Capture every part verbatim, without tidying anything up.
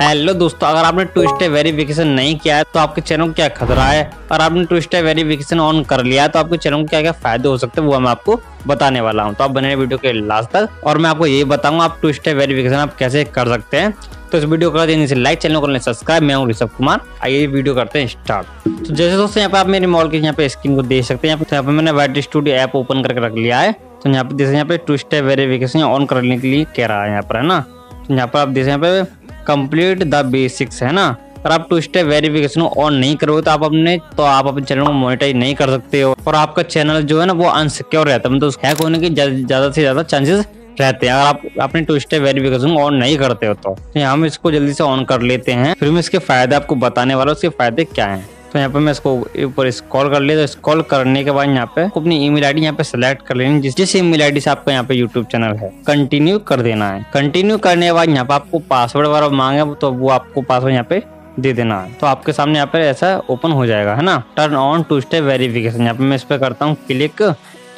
Hello दोस्तों, अगर आपने टू स्टेप वेरिफिकेशन नहीं किया है तो आपके चैनल को क्या खतरा है, और आपने टू स्टेप वेरिफिकेशन ऑन कर लिया है तो आपके चैनल को क्या क्या फायदे हो सकते हैं वो मैं आपको बताने वाला हूं। तो आप बने वीडियो के लास्ट तक, और मैं आपको ये बताऊंगा आप टू स्टेप वेरिफिकेशन आप कैसे कर सकते हैं। तो इस वीडियो को देने से लाइक, चैनल को सब्सक्राइब। मैं हूँ ऋषभ कुमार, आइए वीडियो करते हैं स्टार्ट। तो जैसे दोस्तों यहाँ पे आप मेरे मॉल के यहाँ पे स्क्रीन को देख सकते हैं। यहाँ पे मैंने वाइट स्टूडियो ऐप ओपन करके रख लिया है। तो यहाँ पे जैसे यहाँ पे टू स्टेप वेरिफिकेशन ऑन करने के लिए कह रहा है यहाँ पर, है ना। तो यहाँ पर आप देख यहाँ पे कंप्लीट द बेसिक्स, है ना। अगर आप टू स्टेप वेरिफिकेशन ऑन नहीं करोगे तो आप अपने तो आप अपने चैनल को मोनेटाइज नहीं कर सकते हो, और आपका चैनल जो है ना वो अनसिक्योर रहता है, मतलब तो हैक होने के ज्यादा से ज्यादा चांसेस रहते हैं अगर आप अपने टू स्टेप वेरिफिकेशन ऑन नहीं करते हो। तो यहाँ हम इसको जल्दी से ऑन कर लेते हैं, फिर मैं इसके फायदे आपको बताने वाला हूँ, इसके फायदे क्या है। तो यहाँ पे मैं इसको ऊपर स्क्रॉल कर लिया। तो स्क्रॉल करने के बाद यहाँ पे अपनी ईमेल आईडी यहाँ पे सिलेक्ट कर लेनी, जिस जिस ईमेल आईडी से आपका यहाँ पे यूट्यूब चैनल है। कंटिन्यू कर देना है। कंटिन्यू करने के बाद यहाँ पे आपको पासवर्ड वगैरह मांगे तो वो आपको पासवर्ड यहाँ पे दे देना है। तो आपके सामने यहाँ पे ऐसा ओपन हो जाएगा, है ना। Turn on two step verification, यहाँ पे मैं इस पर करता हूँ क्लिक।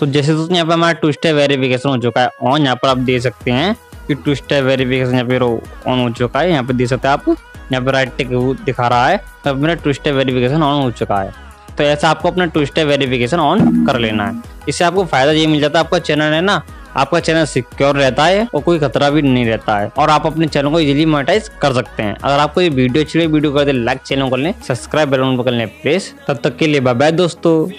तो जैसे दोस्तों यहाँ पे हमारा टू स्टेप वेरिफिकेशन हो चुका है ऑन। यहाँ पर आप दे सकते हैं कि टू स्टेप वेरिफिकेशन यहाँ पे ऑन हो चुका है। यहाँ पे दे सकते हैं आप, यहाँ पे राइट टिक दिखा रहा है। तो मेरा टू स्टेप वेरिफिकेशन ऑन हो चुका है। तो ऐसा आपको अपना टू स्टेप वेरिफिकेशन ऑन कर लेना है। इससे आपको फायदा ये मिल जाता है, आपका चैनल है ना, आपका चैनल सिक्योर रहता है और कोई खतरा भी नहीं रहता है, और आप अपने चैनल को इजीली मोनेटाइज कर सकते हैं। अगर आपको ये वीडियो अच्छी लगी, वीडियो कर दे लाइक, चैनल को लें सब्सक्राइब, बेल आइकन को लें प्रेस। तब तक के लिए बाय बाय दोस्तों।